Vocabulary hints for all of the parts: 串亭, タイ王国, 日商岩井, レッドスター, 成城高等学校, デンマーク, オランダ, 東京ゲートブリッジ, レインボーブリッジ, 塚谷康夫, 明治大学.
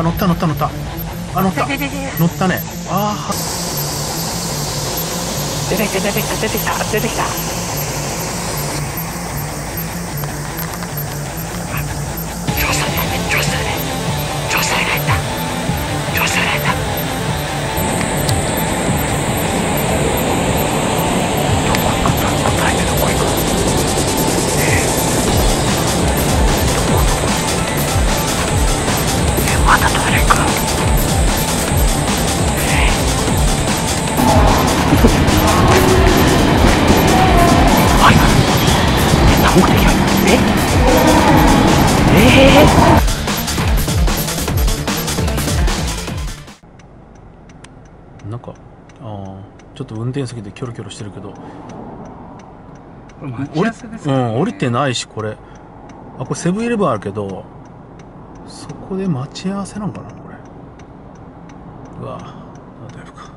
あ、乗った乗った乗った。あ、乗った乗ったね。ああ、出てきた出てきた出てきた出てきた。調査員だ、調査員、調査員だ、調査員だ。どこ行く、答えてどこ行く。どこまたトイレ行く。なんか、ちょっと運転席でキョロキョロしてるけど、降りてないし、これ、あ、これセブンイレブンあるけど、そこで待ち合わせなんかな、これ。うわ、大丈夫か。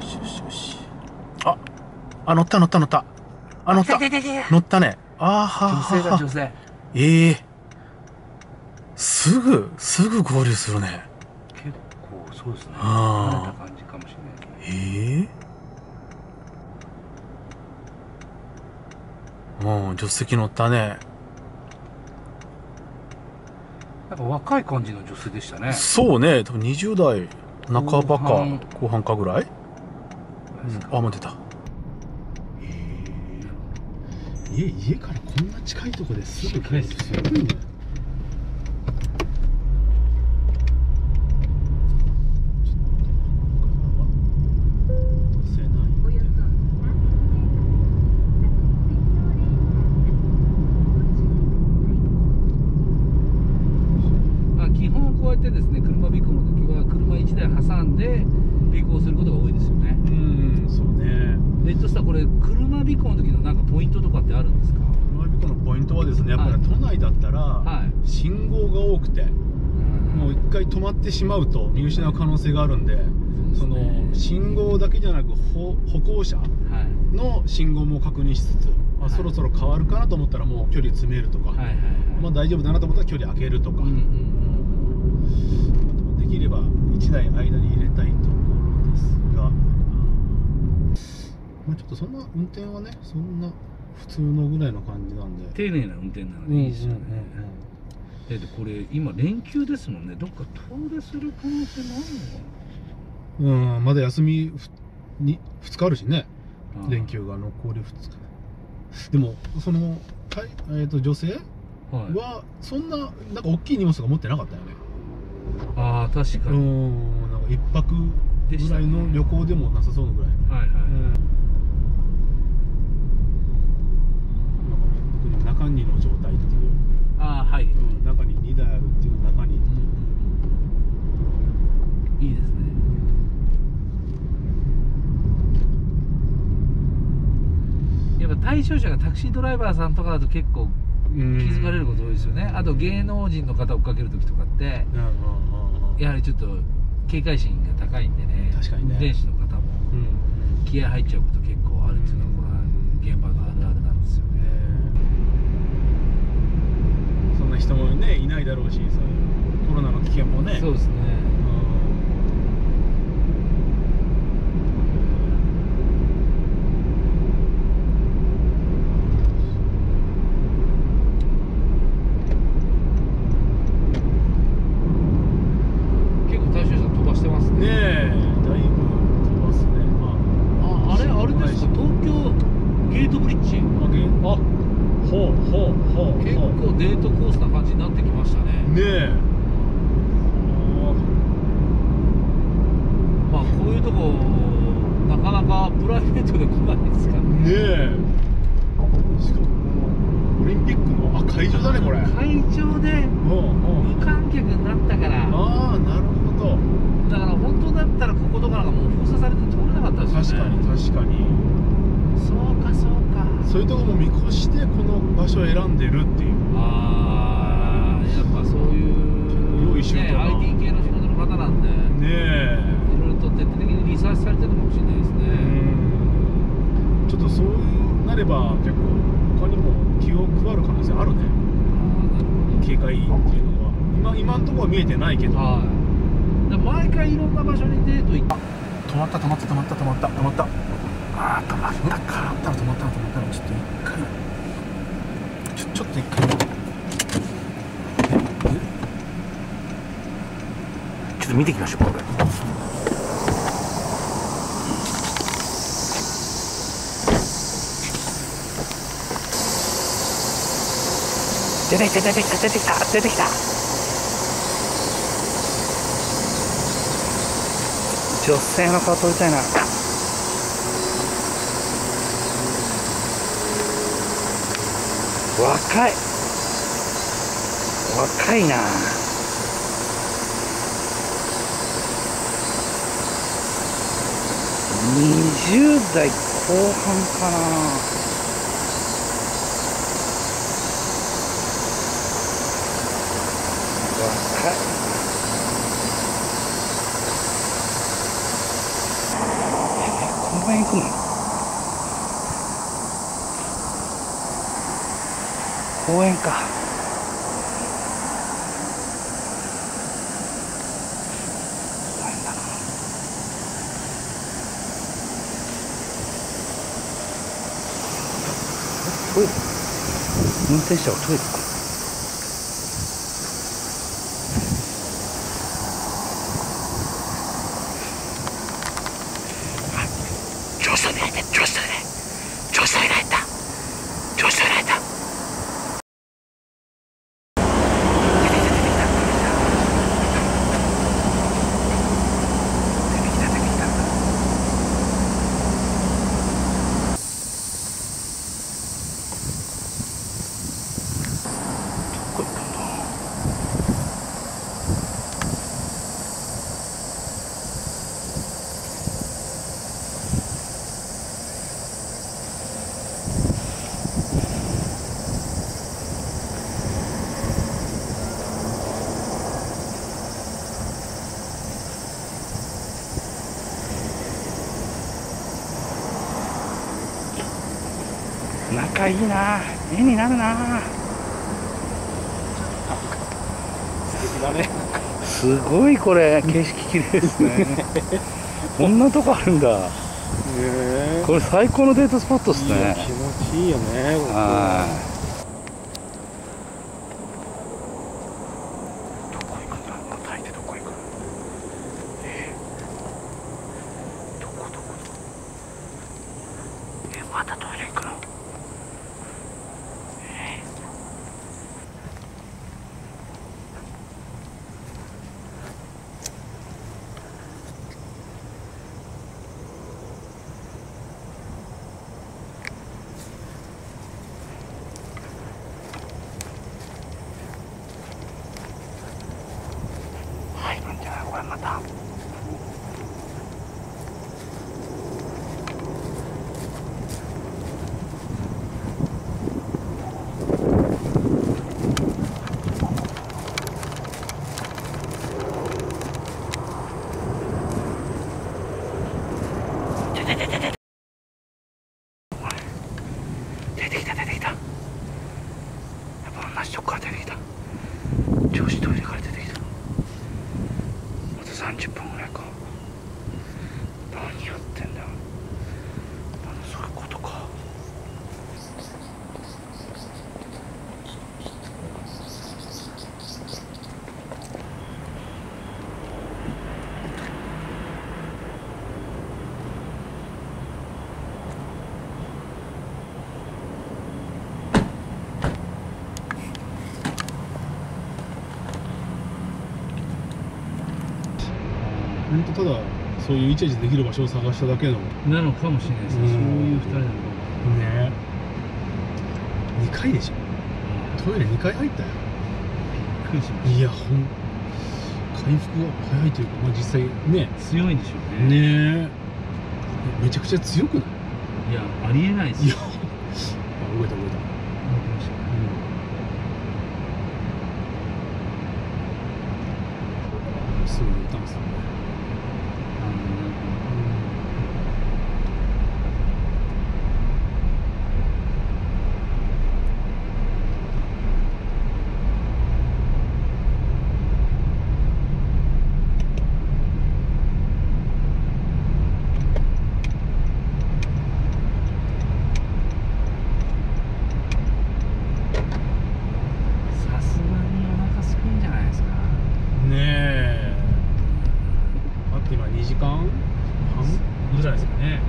よしよしよし。あ、あ、乗った乗った乗った。あ、乗った。乗ったね。ああ、女性だ、女性。ええー。すぐ合流するね。結構、そうですね。慣れた感じかもしれないですね。うん、助手席乗ったね。なんか若い感じの女性でしたね。そうね、多分20代半ばか後半かぐらい。うん、あ、待ってた。家からこんな近いとこですぐ帰る。すごいね。あ、基本こうやってですね、車尾行の時は車1台挟んで尾行することが多いですよね。うん、そうね。レッドスター、これ車尾行の時のなんかポイントとかってあるんですか？車尾行のポイントはですね、やっぱり都内だったら信号が多くて、もう一回止まってしまうと見失う可能性があるんで、その信号だけじゃなく歩行者の信号も確認しつつ、まあ、そろそろ変わるかなと思ったらもう距離詰めるとか、まあ大丈夫だなと思ったら距離空けるとか、できれば1台間に入れたいところですが。まあちょっとそんな運転はね、そんな普通のぐらいの感じなんで、丁寧な運転なのでいいですよね。だってこれ今連休ですもんね。どっか遠出する可能性もあるのかな。うん、まだ休みに2日あるしね。連休が残り2日。でもその女性はそんななんか大きい荷物が持ってなかったよね。ああ、確かに。うん、なんか1泊ぐらいの旅行でもなさそうなぐらい。はいはい。中にの状態っていう、ああ、はい、うん、中に2台あるっていう、中に、うん、いいですね。やっぱ対象者がタクシードライバーさんとかだと結構気づかれること多いですよね。あと芸能人の方追っかける時とかってやはりちょっと警戒心が高いんでね、確かにね、運転手の方も気合入っちゃうこと結構あるっていうのは、これは現場のあるあるなんですよね。人もね、いないだろうし、そういうコロナの危険もね。そうですね。結構大衆車飛ばしてますね。ねえ、だいぶ飛ばすね。まあ、あれあれですか、東京ゲートブリッジ。あ、ほうほうほう。結構デートコースな感じになってきましたね。ねえ。まあこういうとこなかなかプライベートで来ないですからね。ねえ。しかもオリンピックの会場だね、これ。会場で無観客になったから。ああ、なるほど。だから本当だったらこことかなんかもう封鎖されて通れなかったですね。確かに確かに。そうかそうか、そういうところも見越してこの場所を選んでるっていう。ああ、やっぱそういうIT系の仕事の方なんでね、いろいろと徹底的にリサーチされてるのかもしれないですね。ちょっとそういうなれば結構他にも気を配る可能性あるね。警戒っていうのは今今のところは見えてないけど、はい、だから毎回いろんな場所にデート行って、止まった止まった止まった止まった止まった、あー止まったか、止まった止まった、ちょっと一回ちょっと一回ちょっと見てきましょう。これ出てきた女性の顔撮りたいな。若いな。20代後半かな。公園行くの？公園か。大変だな。トイレ？運転手はトイレか。仲いいな、絵になるな。素敵だね。すごいこれ景色綺麗ですね。こんなとこあるんだ。これ最高のデートスポットですね。気持ちいいよね。またトイレ行くの。また出てきたやっぱ同じとこから出てきた。女子トイレから出てきた。30分ぐらいか。何やってんだよ。そういうことか。本当ただそういうイチャイチャできる場所を探しただけなのかもしれないですね。そういう2人なのかもね。2回でしょ。トイレ2回入ったよ。びっくりしました。いやほん回復が早いというか、まあ、実際ね強いんでしょうね。ねえめちゃくちゃ強くない？いやありえないです。いや動いたました。すぐにいたんですよね。2時間半ぐらいですかね。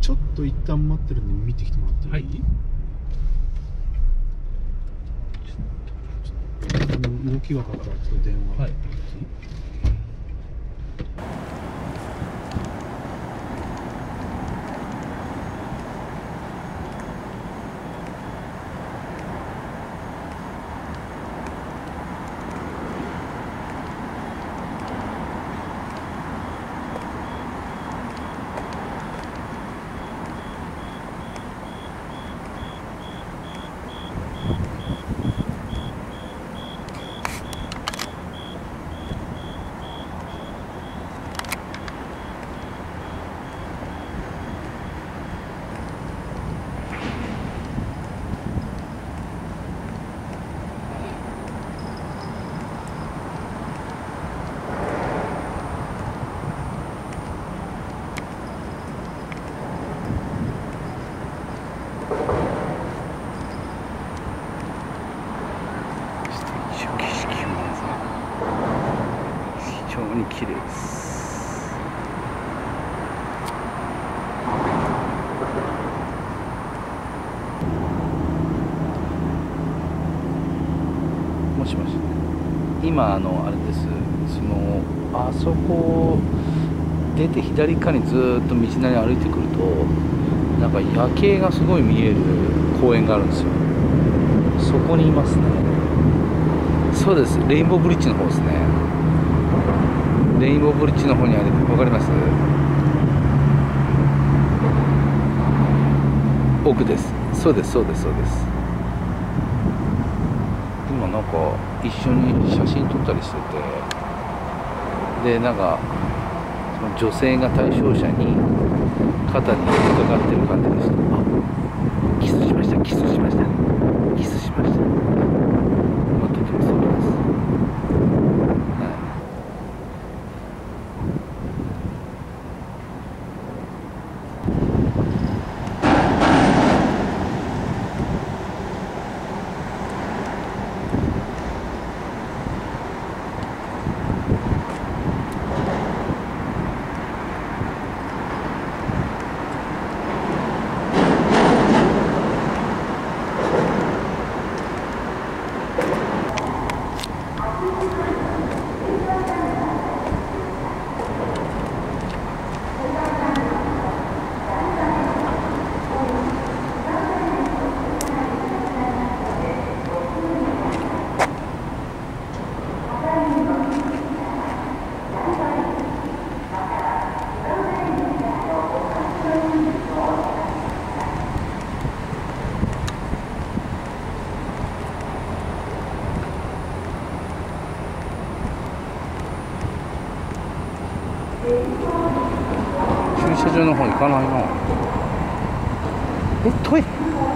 ちょっと一旦待ってるんで見てきてもらってもいい？はい、ちょっと動きがかかるちょっと電話。はい、綺麗です。もしもし、今あれです。あそこ出て左側にずっと道なり歩いてくるとなんか夜景がすごい見える公園があるんですよ。そこにいますね。そうです、レインボーブリッジの方ですね。レインボーブリッジの方にある、わかります？奥です。そうです、そうです、そうです。今なんか一緒に写真撮ったりしてて、でなんかその女性が対象者に肩にかかってる感じでした。あ、キスしました、キスしました、キスしました。またキスします。駐車場の方行かないな。え、遠い。